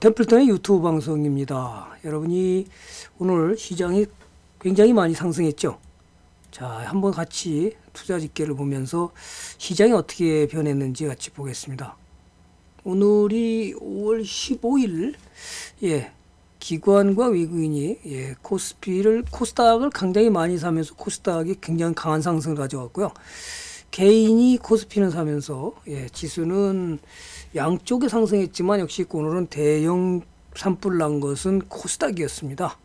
템플턴의 유튜브 방송입니다. 여러분이 오늘 시장이 굉장히 많이 상승했죠. 자, 한번 같이 투자 집계를 보면서 시장이 어떻게 변했는지 같이 보겠습니다. 오늘이 5월 15일, 예, 기관과 외국인이, 예, 코스닥을 굉장히 많이 사면서 코스닥이 굉장히 강한 상승을 가져왔고요. 개인이 코스피는 사면서, 예, 지수는 양쪽에 상승했지만 역시 오늘은 대형 산불 난 것은 코스닥이었습니다.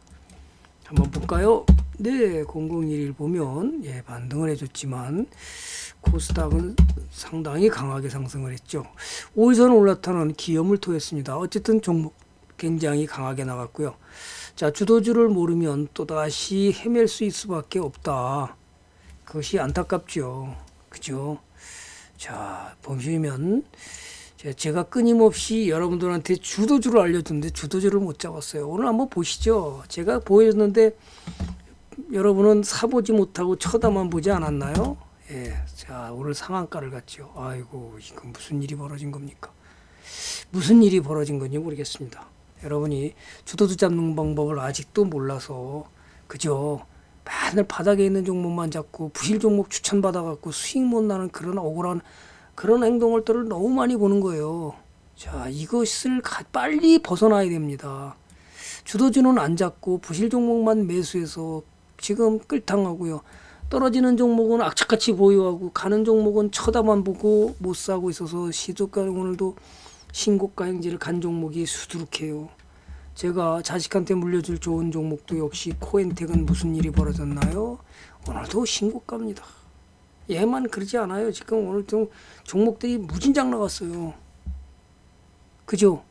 한번 볼까요? 네, 0011 보면, 예, 반등을 해줬지만 코스닥은 상당히 강하게 상승을 했죠. 오일선 올라타는 기염을 토했습니다. 어쨌든 종목 굉장히 강하게 나갔고요. 자, 주도주를 모르면 또다시 헤맬 수 있을 수밖에 없다. 그것이 안타깝죠. 그죠? 자, 보시면 제가 끊임없이 여러분들한테 주도주를 알려줬는데 주도주를 못 잡았어요. 오늘 한번 보시죠. 제가 보여줬는데 여러분은 사보지 못하고 쳐다만 보지 않았나요? 예. 자, 오늘 상한가를 갔죠. 아이고, 이건 무슨 일이 벌어진 겁니까? 무슨 일이 벌어진 건지 모르겠습니다. 여러분이 주도주 잡는 방법을 아직도 몰라서, 그죠? 맨날 바닥에 있는 종목만 잡고 부실 종목 추천받아갖고 수익 못 나는 그런 억울한 그런 행동들을 너무 많이 보는 거예요. 자, 이것을 빨리 벗어나야 됩니다. 주도주는 안 잡고 부실 종목만 매수해서 지금 끌탕하고요. 떨어지는 종목은 악착같이 보유하고 가는 종목은 쳐다만 보고 못 사고 있어서 시도가 오늘도 신고가 행지를 간 종목이 수두룩해요. 제가 자식한테 물려줄 좋은 종목도 역시 코엔텍은 무슨 일이 벌어졌나요? 오늘도 신고가입니다. 얘만 그러지 않아요. 지금 오늘 좀 종목들이 무진장 나갔어요. 그죠?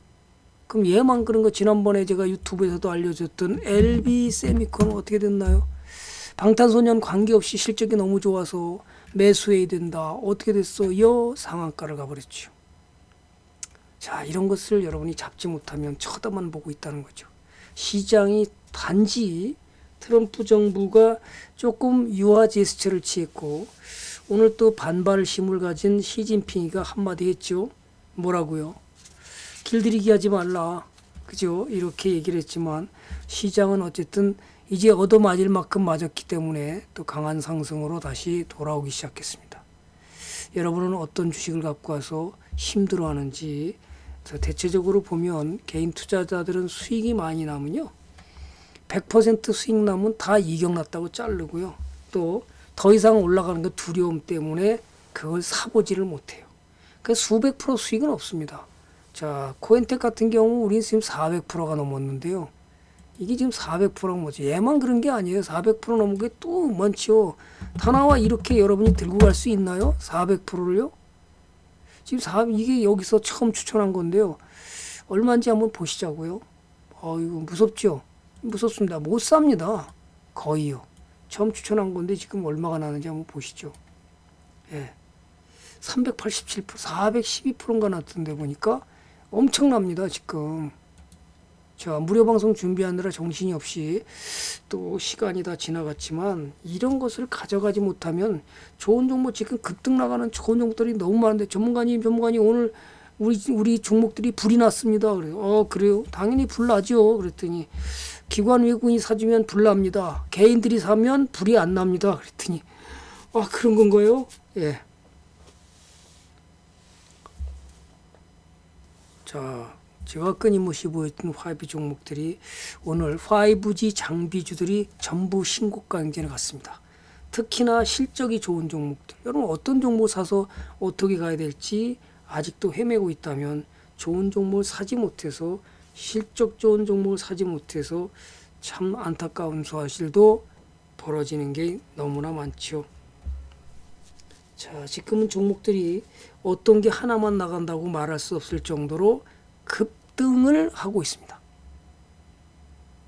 그럼 얘만 그런 거 지난번에 제가 유튜브에서도 알려줬던 LB 세미콘은 어떻게 됐나요? 방탄소년 관계없이 실적이 너무 좋아서 매수해야 된다. 어떻게 됐어요? 상한가를 가버렸죠. 자, 이런 것을 여러분이 잡지 못하면 쳐다만 보고 있다는 거죠. 시장이 단지 트럼프 정부가 조금 유화 제스처를 취했고 오늘 또 반발을 힘을 가진 시진핑이가 한마디 했죠. 뭐라고요? 길들이기 하지 말라. 그죠? 이렇게 얘기를 했지만 시장은 어쨌든 이제 얻어맞을 만큼 맞았기 때문에 또 강한 상승으로 다시 돌아오기 시작했습니다. 여러분은 어떤 주식을 갖고 와서 힘들어하는지, 대체적으로 보면 개인 투자자들은 수익이 많이 남으면요, 100% 수익 남은 다 이격났다고 자르고요. 또 더 이상 올라가는 거 두려움 때문에 그걸 사보지를 못해요. 그래서 수백 프로 수익은 없습니다. 자, 코엔텍 같은 경우 우리는 지금 400%가 넘었는데요. 이게 지금 400%가 뭐죠? 얘만 그런 게 아니에요. 400% 넘은 게 또 많죠. 다나와 이렇게 여러분이 들고 갈 수 있나요? 400%를요? 지금 이게 여기서 처음 추천한 건데요. 얼마인지 한번 보시자고요. 이거 무섭죠? 무섭습니다. 못 삽니다. 거의요. 처음 추천한 건데 지금 얼마가 나는지 한번 보시죠. 예. 387%, 412%인가 났던데 보니까 엄청납니다, 지금. 자, 무료 방송 준비하느라 정신이 없이 또 시간이 다 지나갔지만 이런 것을 가져가지 못하면 좋은 종목, 지금 급등 나가는 좋은 종목들이 너무 많은데 전문가님 오늘 우리 종목들이 불이 났습니다. 그래요. 그래요? 당연히 불 나죠. 그랬더니 기관 외국인이 사주면 불 납니다. 개인들이 사면 불이 안 납니다. 그랬더니 그런 건가요? 예. 자, 제가 끊임없이 보였던 5G 종목들이 오늘 5G 장비주들이 전부 신고가 행진을 갔습니다. 특히나 실적이 좋은 종목들. 여러분 어떤 종목 사서 어떻게 가야 될지 아직도 헤매고 있다면 좋은 종목을 사지 못해서, 실적 좋은 종목을 사지 못해서 참 안타까운 사실도 벌어지는 게 너무나 많죠. 자, 지금은 종목들이 어떤 게 하나만 나간다고 말할 수 없을 정도로 급등을 하고 있습니다.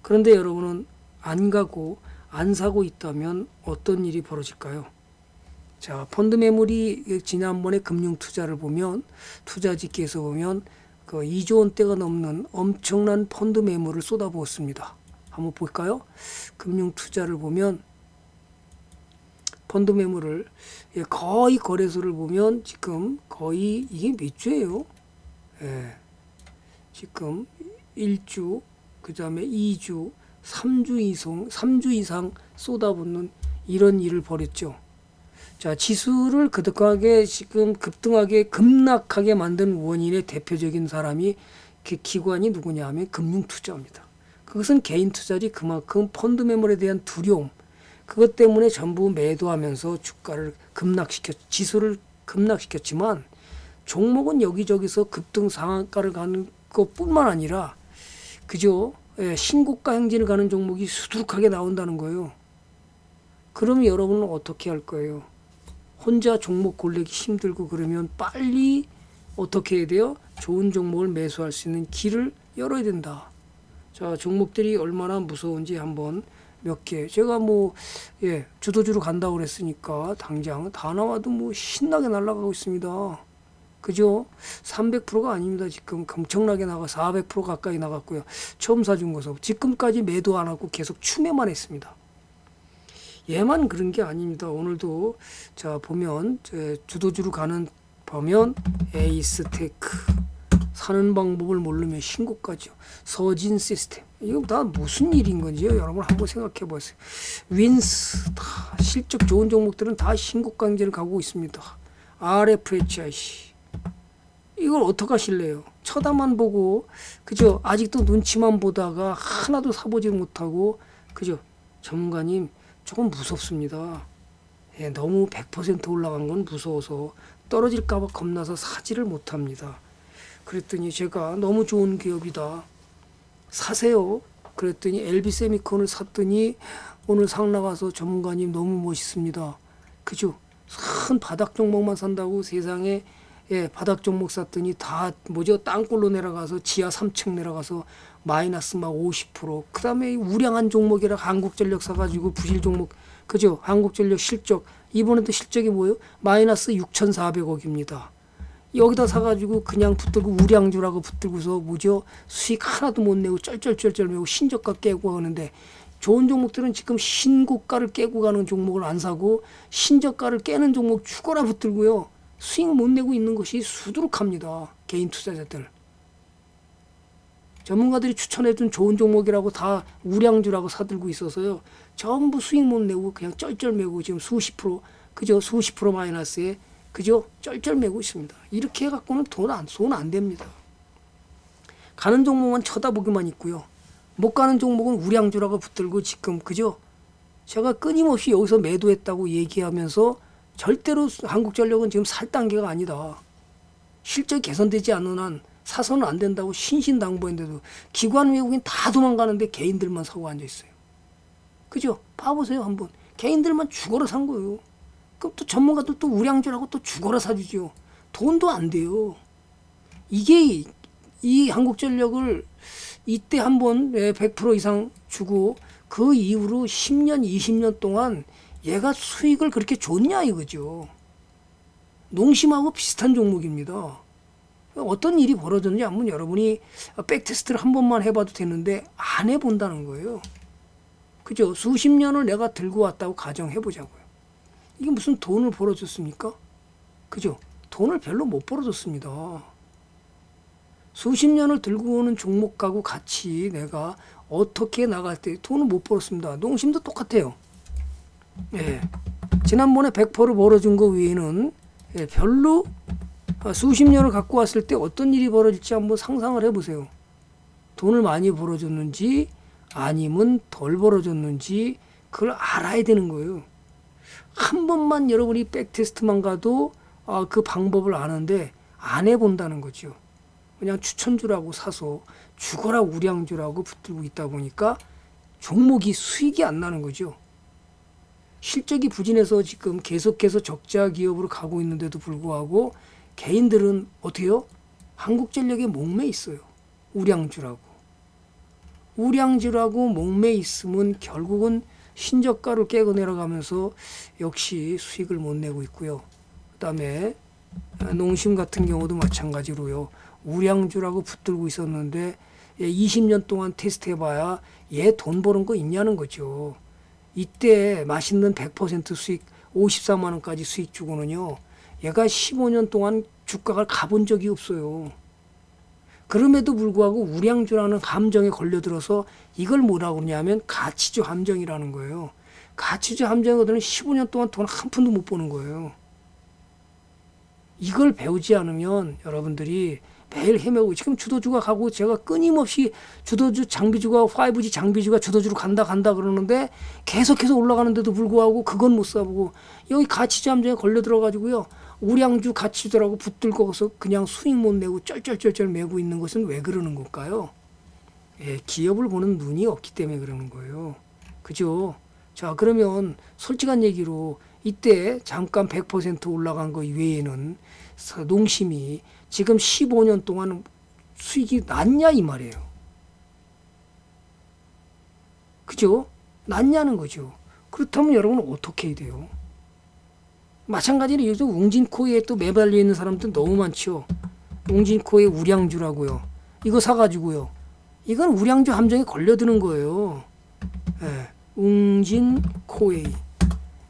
그런데 여러분은 안 가고 안 사고 있다면 어떤 일이 벌어질까요? 자, 펀드 매물이 지난번에 금융 투자를 보면, 투자 집계에서 보면 그 2조 원대가 넘는 엄청난 펀드 매물을 쏟아부었습니다. 한번 볼까요? 금융 투자를 보면 펀드 매물을, 예, 거의 거래소를 보면 지금 거의 이게 몇 주예요? 예. 지금 1주, 그 다음에 2주, 3주 이상 쏟아붓는 이런 일을 벌였죠. 자, 지수를 급등하게 지금 급락하게 만든 원인의 대표적인 사람이 그 기관이 누구냐 하면 금융투자입니다. 그것은 개인 투자지 그만큼 펀드 매물에 대한 두려움, 그것 때문에 전부 매도하면서 주가를 지수를 급락시켰지만 종목은 여기저기서 급등 상한가를 가는 것뿐만 아니라 그죠? 예, 신고가 행진을 가는 종목이 수두룩하게 나온다는 거예요. 그럼 여러분은 어떻게 할 거예요? 혼자 종목 골리기 힘들고 그러면 빨리 어떻게 해야 돼요? 좋은 종목을 매수할 수 있는 길을 열어야 된다. 자, 종목들이 얼마나 무서운지 한번 몇 개. 제가 뭐, 예, 주도주로 간다고 그랬으니까 당장 다 나와도 뭐 신나게 날아가고 있습니다. 그죠? 300%가 아닙니다. 지금 엄청나게 나가 400% 가까이 나갔고요. 처음 사준 거서 지금까지 매도 안 하고 계속 추매만 했습니다. 얘만 그런 게 아닙니다. 오늘도 자 보면 주도주로 가는 보면 에이스테크 사는 방법을 모르면 신고까지요. 서진 시스템 이거 다 무슨 일인 건지요? 여러분 한번 생각해 보세요. 윈스 다 실적 좋은 종목들은 다 신고 강제를 가고 있습니다. RFHIC 이걸 어떻게 하실래요? 쳐다만 보고 그죠? 아직도 눈치만 보다가 하나도 사보지 못하고 그죠? 전문가님 조금 무섭습니다. 예, 너무 100% 올라간 건 무서워서 떨어질까봐 겁나서 사지를 못합니다. 그랬더니 제가 너무 좋은 기업이다. 사세요. 그랬더니 LB세미콘을 샀더니 오늘 상나가서 전문가님 너무 멋있습니다. 그죠? 큰 바닥 종목만 산다고 세상에 예, 바닥 종목 샀더니 다 뭐죠? 땅굴로 내려가서 지하 3층 내려가서 마이너스 막 50%. 그 다음에 우량한 종목이라 한국전력 사가지고 부실 종목. 그죠? 한국전력 실적. 이번에도 실적이 뭐예요? 마이너스 6,400억입니다. 여기다 사가지고 그냥 붙들고 우량주라고 붙들고서 뭐죠? 수익 하나도 못 내고 쩔쩔쩔쩔 매고 신저가 깨고 하는데 좋은 종목들은 지금 신고가를 깨고 가는 종목을 안 사고 신저가를 깨는 종목 죽어라 붙들고요. 수익 못 내고 있는 것이 수두룩합니다. 개인 투자자들. 전문가들이 추천해준 좋은 종목이라고 다 우량주라고 사들고 있어서요. 전부 수익 못 내고 그냥 쩔쩔 매고 지금 수십 프로, 그죠? 수십 프로 마이너스에, 그죠? 쩔쩔 매고 있습니다. 이렇게 해갖고는 돈 안 됩니다. 가는 종목만 쳐다보기만 있고요. 못 가는 종목은 우량주라고 붙들고 지금, 그죠? 제가 끊임없이 여기서 매도했다고 얘기하면서 절대로 한국전력은 지금 살 단계가 아니다. 실적이 개선되지 않는 한 사서는 안 된다고 신신당부했는데도 기관 외국인 다 도망가는데 개인들만 사고 앉아있어요. 그죠? 봐보세요 한번. 개인들만 죽어라 산 거예요. 그럼 또 전문가도 또 우량주라고 또 죽어라 사주죠. 돈도 안 돼요. 이게 이 한국전력을 이때 한번 100% 이상 주고 그 이후로 10년 20년 동안 얘가 수익을 그렇게 줬냐 이거죠. 농심하고 비슷한 종목입니다. 어떤 일이 벌어졌는지 한번 여러분이 백테스트를 한 번만 해봐도 되는데 안 해본다는 거예요. 그죠? 수십 년을 내가 들고 왔다고 가정해보자고요. 이게 무슨 돈을 벌어줬습니까? 그죠? 돈을 별로 못 벌어줬습니다. 수십 년을 들고 오는 종목하고 같이 내가 어떻게 나갈 때 돈을 못 벌었습니다. 농심도 똑같아요. 예, 지난번에 100%를 벌어준 거 외에는 예, 별로 수십 년을 갖고 왔을 때 어떤 일이 벌어질지 한번 상상을 해보세요. 돈을 많이 벌어줬는지 아니면 덜 벌어줬는지 그걸 알아야 되는 거예요. 한 번만 여러분이 백테스트만 가도 그 방법을 아는데 안 해본다는 거죠. 그냥 추천주라고 사서 죽어라 우량주라고 붙들고 있다 보니까 종목이 수익이 안 나는 거죠. 실적이 부진해서 지금 계속해서 적자 기업으로 가고 있는데도 불구하고 개인들은 어때요? 한국전력에 목매 있어요. 우량주라고. 우량주라고 목매 있으면 결국은 신저가를 깨고 내려가면서 역시 수익을 못 내고 있고요. 그 다음에 농심 같은 경우도 마찬가지로요. 우량주라고 붙들고 있었는데 20년 동안 테스트해봐야 얘 돈 버는 거 있냐는 거죠. 이때 맛있는 100% 수익 54만원까지 수익 주고는요. 얘가 15년 동안 주가가 가본 적이 없어요. 그럼에도 불구하고 우량주라는 함정에 걸려들어서 이걸 뭐라고 그러냐면 가치주 함정이라는 거예요. 가치주 함정에서는 15년 동안 돈 한 푼도 못 버는 거예요. 이걸 배우지 않으면 여러분들이 매일 헤매고, 지금 주도주가 가고, 제가 끊임없이 주도주 장비주가 5G 장비주가 주도주로 간다 그러는데 계속해서 올라가는데도 불구하고 그건 못 사보고 여기 가치주 함정에 걸려들어가지고요. 우량주 가치주라고 붙들고서 그냥 수익 못 내고 쩔쩔쩔쩔 매고 있는 것은 왜 그러는 걸까요? 예, 기업을 보는 눈이 없기 때문에 그러는 거예요. 그죠? 자, 그러면 솔직한 얘기로 이때 잠깐 100% 올라간 거 외에는 농심이 지금 15년 동안 수익이 났냐 이 말이에요. 그죠? 났냐는 거죠. 그렇다면 여러분 어떻게 해야 돼요? 마찬가지로 여기서 웅진코에 또 매달려 있는 사람들 너무 많죠. 웅진코에 우량주라고요. 이거 사가지고요. 이건 우량주 함정에 걸려드는 거예요. 예, 웅진코에.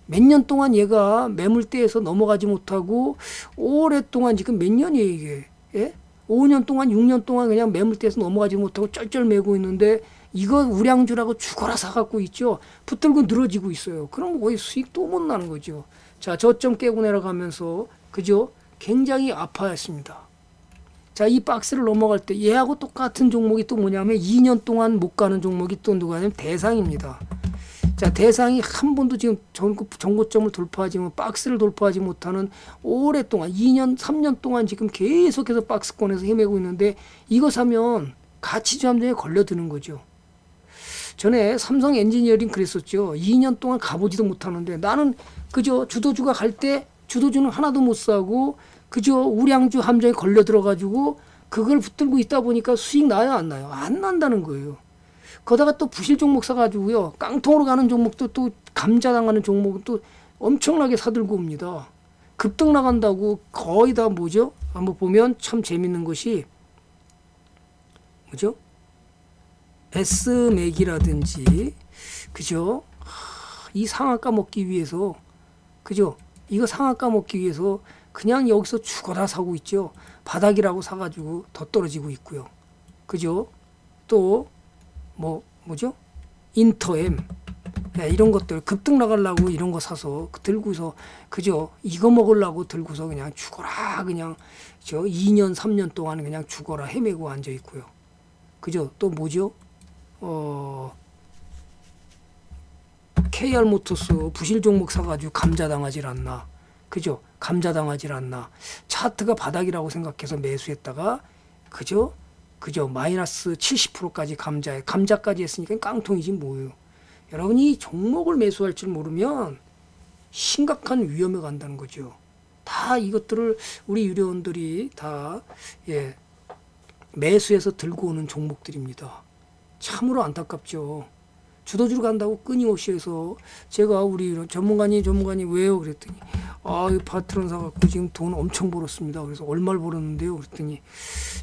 몇 년 동안 얘가 매물대에서 넘어가지 못하고 오랫동안, 지금 몇 년이에요 이게. 예? 5년 동안 6년 동안 그냥 매물대에서 넘어가지 못하고 쩔쩔 매고 있는데 이거 우량주라고 죽어라 사갖고 있죠. 붙들고 늘어지고 있어요. 그럼 거의 수익도 못 나는 거죠. 자, 저점 깨고 내려가면서, 그죠? 굉장히 아파했습니다. 자, 이 박스를 넘어갈 때 얘하고 똑같은 종목이 또 뭐냐면 2년 동안 못 가는 종목이 또 누가냐면 대상입니다. 자, 대상이 한 번도 지금 전고점을 돌파하지 못, 박스를 돌파하지 못하는, 오랫동안 2년, 3년 동안 지금 계속해서 박스권에서 헤매고 있는데 이거 사면 가치주 함정에 걸려드는 거죠. 전에 삼성 엔지니어링 그랬었죠. 2년 동안 가보지도 못하는데 나는, 그죠? 주도주가 갈 때 주도주는 하나도 못 사고, 그죠? 우량주 함정에 걸려들어가지고 그걸 붙들고 있다 보니까 수익 나요 안 나요? 안 난다는 거예요. 거다가 또 부실 종목 사가지고요. 깡통으로 가는 종목도 또 감자당하는 종목은 또 엄청나게 사들고 옵니다. 급등 나간다고 거의 다 뭐죠? 한번 보면 참 재밌는 것이 뭐죠? S맥이라든지, 그죠? 이 상한가 먹기 위해서, 그죠? 이거 상한가 먹기 위해서 그냥 여기서 죽어라 사고 있죠. 바닥이라고 사가지고 더 떨어지고 있고요. 그죠? 또 뭐죠? 인터엠, 네, 이런 것들 급등 나가려고 이런 거 사서 들고서, 그죠? 이거 먹으려고 들고서 그냥 죽어라, 그냥 저 2년 3년 동안 그냥 죽어라 헤매고 앉아 있고요. 그죠? 또 뭐죠? KR 모터스 부실 종목 사가지고 감자당하질 않나, 그죠? 감자당하질 않나. 차트가 바닥이라고 생각해서 매수했다가, 그죠? 마이너스 70%까지 감자까지 했으니까 깡통이지 뭐예요. 여러분이 종목을 매수할 줄 모르면 심각한 위험에 간다는 거죠. 다 이것들을 우리 유료원들이 다, 예, 매수해서 들고 오는 종목들입니다. 참으로 안타깝죠. 주도주로 간다고 끊임없이 해서, 제가 우리 전문가님 왜요? 그랬더니, 아, 이 파트론 사갖고 지금 돈 엄청 벌었습니다. 그래서 얼마를 벌었는데요? 그랬더니,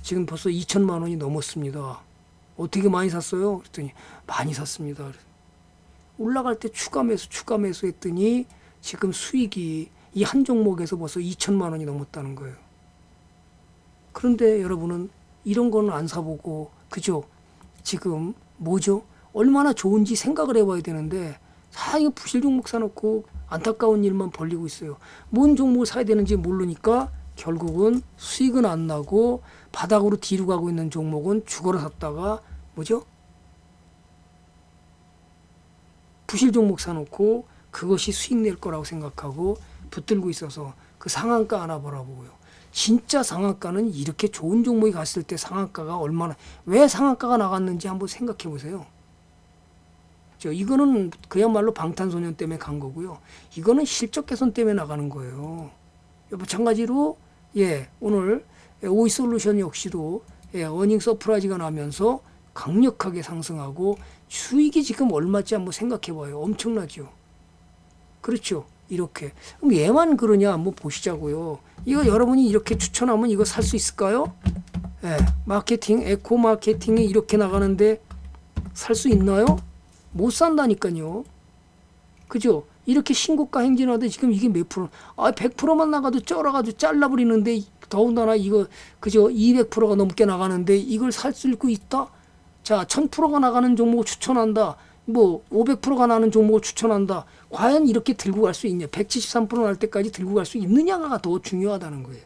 지금 벌써 2천만 원이 넘었습니다. 어떻게 많이 샀어요? 그랬더니, 많이 샀습니다. 올라갈 때 추가 매수 했더니, 지금 수익이 이 한 종목에서 벌써 2천만 원이 넘었다는 거예요. 그런데 여러분은 이런 거는 안 사보고, 그죠? 지금 뭐죠? 얼마나 좋은지 생각을 해봐야 되는데 다 이거 부실 종목 사놓고 안타까운 일만 벌리고 있어요. 뭔 종목을 사야 되는지 모르니까 결국은 수익은 안 나고 바닥으로 뒤로 가고 있는 종목은 죽어라 샀다가 뭐죠? 부실 종목 사놓고 그것이 수익 낼 거라고 생각하고 붙들고 있어서 그 상한가 하나 바라보고요. 진짜 상한가는 이렇게 좋은 종목이 갔을 때 상한가가 얼마나, 왜 상한가가 나갔는지 한번 생각해 보세요. 이거는 그야말로 방탄소년 때문에 간 거고요. 이거는 실적 개선 때문에 나가는 거예요. 마찬가지로, 예, 오늘 오이솔루션 역시도, 예, 어닝 서프라이즈가 나면서 강력하게 상승하고 수익이 지금 얼마인지 한번 생각해봐요. 엄청나죠. 그렇죠. 이렇게. 그럼 얘만 그러냐 한번 보시자고요. 이거 여러분이 이렇게 추천하면 이거 살 수 있을까요? 예, 마케팅 에코 마케팅이 이렇게 나가는데 살 수 있나요? 못 산다니까요. 그죠? 이렇게 신고가 행진하는데 지금 이게 몇 프로? 아, 100%만 나가도 쩔어가지고 잘라버리는데, 더군다나 이거 그저 200%가 넘게 나가는데 이걸 살 수 있고 있다? 자, 1000%가 나가는 종목을 추천한다. 뭐 500%가 나는 종목을 추천한다. 과연 이렇게 들고 갈 수 있냐? 173% 날 때까지 들고 갈 수 있느냐가 더 중요하다는 거예요.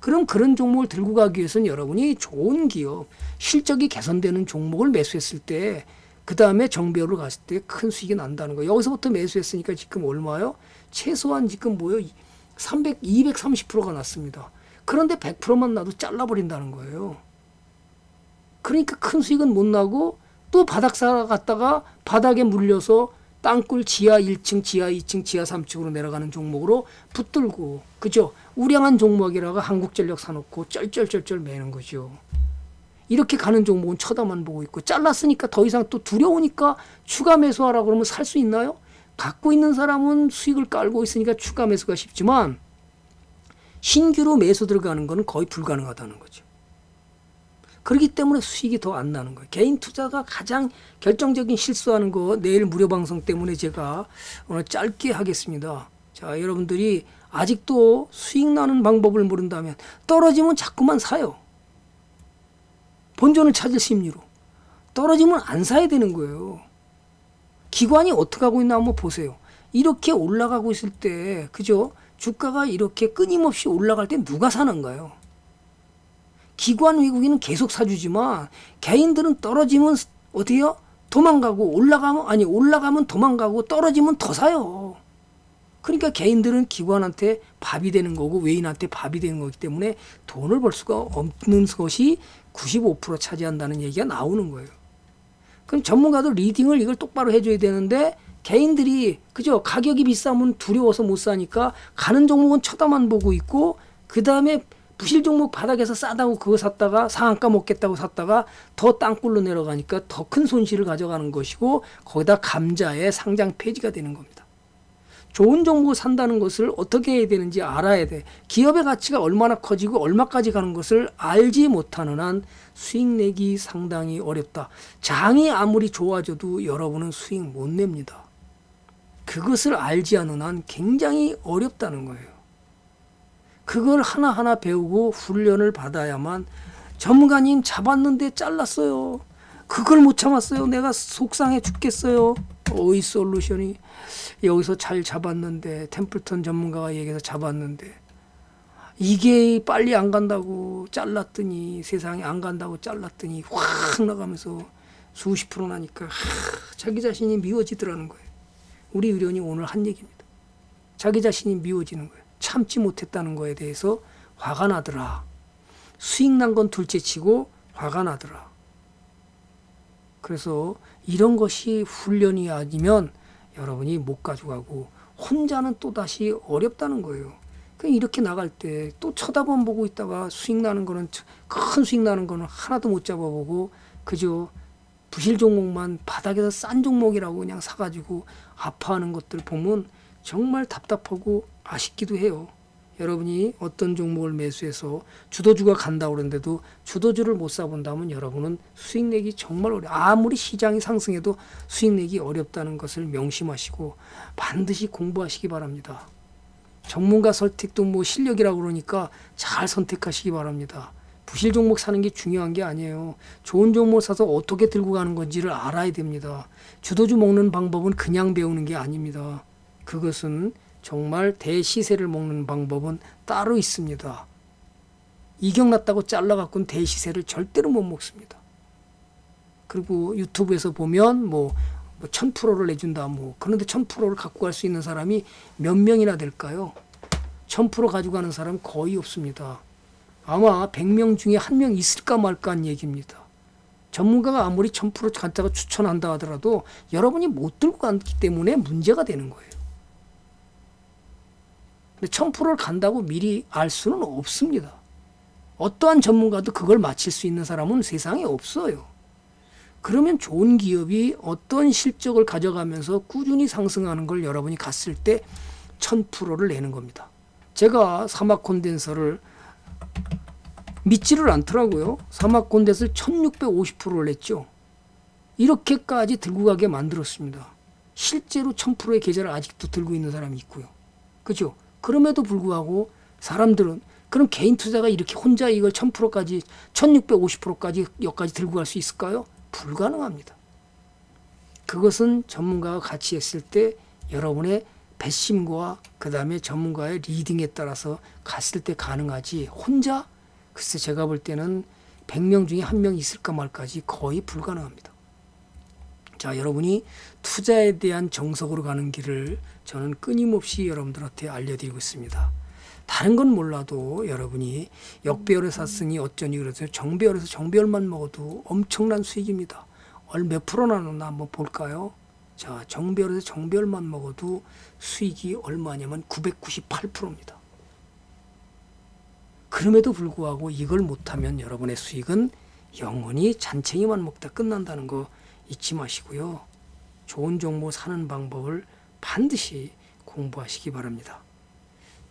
그럼 그런 종목을 들고 가기 위해서는 여러분이 좋은 기업, 실적이 개선되는 종목을 매수했을 때 그 다음에 정배우를 갔을 때 큰 수익이 난다는 거예요. 여기서부터 매수했으니까 지금 얼마요? 최소한 지금 뭐요? 230%가 났습니다. 그런데 100%만 나도 잘라버린다는 거예요. 그러니까 큰 수익은 못 나고 또 바닥 살아갔다가 바닥에 물려서 땅굴 지하 1층, 지하 2층, 지하 3층으로 내려가는 종목으로 붙들고, 그죠? 우량한 종목이라가 한국전력 사놓고 쩔쩔쩔쩔 매는 거죠. 이렇게 가는 종목은 쳐다만 보고 있고, 잘랐으니까 더 이상 또 두려우니까 추가 매수하라고 그러면 살 수 있나요? 갖고 있는 사람은 수익을 깔고 있으니까 추가 매수가 쉽지만 신규로 매수 들어가는 거는 거의 불가능하다는 거죠. 그렇기 때문에 수익이 더 안 나는 거예요. 개인 투자가 가장 결정적인 실수하는 거, 내일 무료 방송 때문에 제가 오늘 짧게 하겠습니다. 자, 여러분들이 아직도 수익 나는 방법을 모른다면 떨어지면 자꾸만 사요. 본전을 찾을 심리로. 떨어지면 안 사야 되는 거예요. 기관이 어떻게 하고 있나 한번 보세요. 이렇게 올라가고 있을 때, 그죠? 주가가 이렇게 끊임없이 올라갈 때 누가 사는가요? 기관 외국인은 계속 사주지만 개인들은 떨어지면 어때요? 도망가고, 올라가면 도망가고, 떨어지면 더 사요. 그러니까 개인들은 기관한테 밥이 되는 거고 외인한테 밥이 되는 거기 때문에 돈을 벌 수가 없는 것이 95% 차지한다는 얘기가 나오는 거예요. 그럼 전문가도 리딩을 이걸 똑바로 해줘야 되는데 개인들이, 그죠? 가격이 비싸면 두려워서 못 사니까 가는 종목은 쳐다만 보고 있고, 그 다음에 부실 종목 바닥에서 싸다고 그거 샀다가 상한가 먹겠다고 샀다가 더 땅굴로 내려가니까 더 큰 손실을 가져가는 것이고, 거기다 감자에 상장 폐지가 되는 겁니다. 좋은 종목을 산다는 것을 어떻게 해야 되는지 알아야 돼. 기업의 가치가 얼마나 커지고 얼마까지 가는 것을 알지 못하는 한 수익 내기 상당히 어렵다. 장이 아무리 좋아져도 여러분은 수익 못 냅니다. 그것을 알지 않는 한 굉장히 어렵다는 거예요. 그걸 하나하나 배우고 훈련을 받아야만. 전문가님, 잡았는데 잘랐어요. 그걸 못 참았어요. 내가 속상해 죽겠어요. 어이 솔루션이 여기서 잘 잡았는데, 템플턴 전문가가 얘기해서 잡았는데 이게 빨리 안 간다고 잘랐더니, 세상에 안 간다고 잘랐더니 확 나가면서 수십 프로 나니까 자기 자신이 미워지더라는 거예요. 우리 의료인이 오늘 한 얘기입니다. 자기 자신이 미워지는 거예요. 참지 못했다는 거에 대해서 화가 나더라. 수익 난 건 둘째치고 화가 나더라. 그래서 이런 것이 훈련이 아니면 여러분이 못 가져가고 혼자는 또다시 어렵다는 거예요. 그냥 이렇게 나갈 때 또 쳐다만 보고 있다가 수익 나는 거는, 큰 수익 나는 거는 하나도 못 잡아보고, 그죠? 부실 종목만 바닥에서 싼 종목이라고 그냥 사가지고 아파하는 것들 보면 정말 답답하고 아쉽기도 해요. 여러분이 어떤 종목을 매수해서 주도주가 간다고 그러는데도 주도주를 못 사본다면 여러분은 수익 내기 정말 어려워요. 아무리 시장이 상승해도 수익 내기 어렵다는 것을 명심하시고 반드시 공부하시기 바랍니다. 전문가 선택도 뭐 실력이라고 그러니까 잘 선택하시기 바랍니다. 부실 종목 사는 게 중요한 게 아니에요. 좋은 종목을 사서 어떻게 들고 가는 건지를 알아야 됩니다. 주도주 먹는 방법은 그냥 배우는 게 아닙니다. 그것은 정말 대시세를 먹는 방법은 따로 있습니다. 이격났다고 잘라갖고는 대시세를 절대로 못 먹습니다. 그리고 유튜브에서 보면 뭐 1000%를 내준다, 그런데 1000%를 갖고 갈 수 있는 사람이 몇 명이나 될까요? 1000% 가지고 가는 사람 거의 없습니다. 아마 100명 중에 1명 있을까 말까 한 얘기입니다. 전문가가 아무리 1000% 갖다가 추천한다 하더라도 여러분이 못 들고 갔기 때문에 문제가 되는 거예요. 근데 1000%를 간다고 미리 알 수는 없습니다. 어떠한 전문가도 그걸 맞힐 수 있는 사람은 세상에 없어요. 그러면 좋은 기업이 어떤 실적을 가져가면서 꾸준히 상승하는 걸 여러분이 갔을 때 1000%를 내는 겁니다. 제가 사막 콘덴서를 믿지를 않더라고요. 사막 콘덴서를 1650%를 냈죠. 이렇게까지 들고 가게 만들었습니다. 실제로 1000%의 계좌를 아직도 들고 있는 사람이 있고요. 그렇죠? 그럼에도 불구하고 사람들은 그럼 개인 투자가 이렇게 혼자 이걸 1000%까지 1650%까지 여기까지 들고 갈 수 있을까요? 불가능합니다. 그것은 전문가와 같이 했을 때 여러분의 배심과 그 다음에 전문가의 리딩에 따라서 갔을 때 가능하지, 혼자 글쎄 제가 볼 때는 100명 중에 1명 있을까 말까지 거의 불가능합니다. 자, 여러분이 투자에 대한 정석으로 가는 길을 저는 끊임없이 여러분들한테 알려드리고 있습니다. 다른 건 몰라도 여러분이 역배열에 샀으니 어쩌니 그래서 정배열에서 정배열만 먹어도 엄청난 수익입니다. 몇 프로 나누나 한번 볼까요? 자, 정배열에서 정배열만 먹어도 수익이 얼마냐면 998%입니다. 그럼에도 불구하고 이걸 못하면 여러분의 수익은 영원히 잔챙이만 먹다 끝난다는 거 잊지 마시고요. 좋은 정보 사는 방법을 반드시 공부하시기 바랍니다.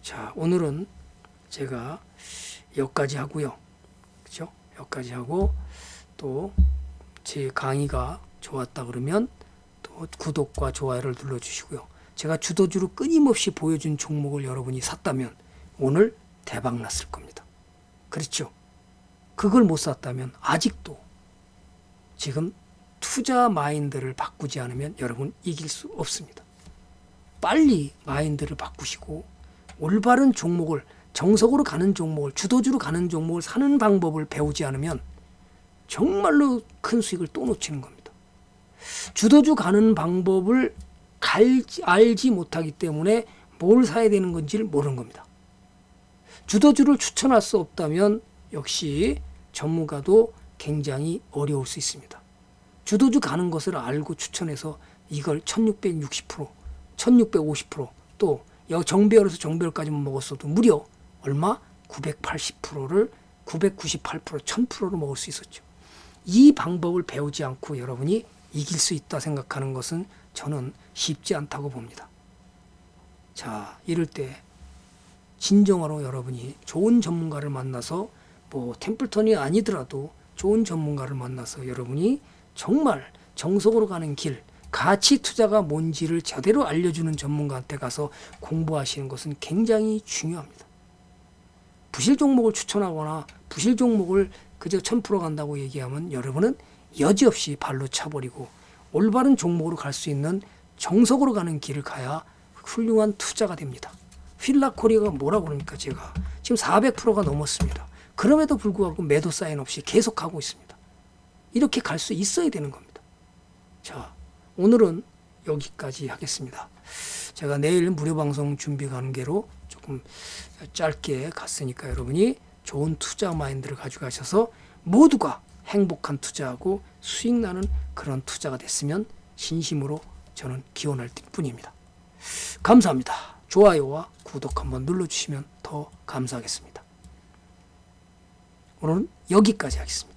자, 오늘은 제가 여기까지 하고요. 그렇죠? 여기까지 하고 또 제 강의가 좋았다 그러면 또 구독과 좋아요를 눌러주시고요. 제가 주도주로 끊임없이 보여준 종목을 여러분이 샀다면 오늘 대박 났을 겁니다. 그렇죠? 그걸 못 샀다면 아직도 지금 투자 마인드를 바꾸지 않으면 여러분 이길 수 없습니다. 빨리 마인드를 바꾸시고 올바른 종목을, 정석으로 가는 종목을, 주도주로 가는 종목을 사는 방법을 배우지 않으면 정말로 큰 수익을 또 놓치는 겁니다. 주도주 가는 방법을 알지 못하기 때문에 뭘 사야 되는 건지를 모르는 겁니다. 주도주를 추천할 수 없다면 역시 전문가도 굉장히 어려울 수 있습니다. 주도주 가는 것을 알고 추천해서 이걸 1660%, 1650% 또 정배열에서 정배열까지만 먹었어도 무려 얼마? 980%를 998%, 1000%로 먹을 수 있었죠. 이 방법을 배우지 않고 여러분이 이길 수 있다 생각하는 것은 저는 쉽지 않다고 봅니다. 자, 이럴 때 진정으로 여러분이 좋은 전문가를 만나서 템플턴이 아니더라도 좋은 전문가를 만나서 여러분이 정말 정석으로 가는 길, 가치 투자가 뭔지를 제대로 알려주는 전문가한테 가서 공부하시는 것은 굉장히 중요합니다. 부실 종목을 추천하거나 부실 종목을 그저 1000% 간다고 얘기하면 여러분은 여지없이 발로 차버리고 올바른 종목으로 갈 수 있는 정석으로 가는 길을 가야 훌륭한 투자가 됩니다. 휠라코리아가 뭐라고 그러니까 제가 지금 400%가 넘었습니다. 그럼에도 불구하고 매도 사인 없이 계속하고 있습니다. 이렇게 갈 수 있어야 되는 겁니다. 자, 오늘은 여기까지 하겠습니다. 제가 내일 무료방송 준비 관계로 조금 짧게 갔으니까 여러분이 좋은 투자 마인드를 가져가셔서 모두가 행복한 투자하고 수익나는 그런 투자가 됐으면 진심으로 저는 기원할 뿐입니다. 감사합니다. 좋아요와 구독 한번 눌러주시면 더 감사하겠습니다. 오늘은 여기까지 하겠습니다.